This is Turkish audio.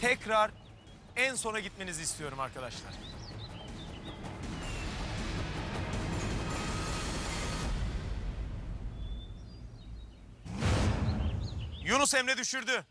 tekrar en sona gitmenizi istiyorum arkadaşlar. Yunus Emre düşürdü.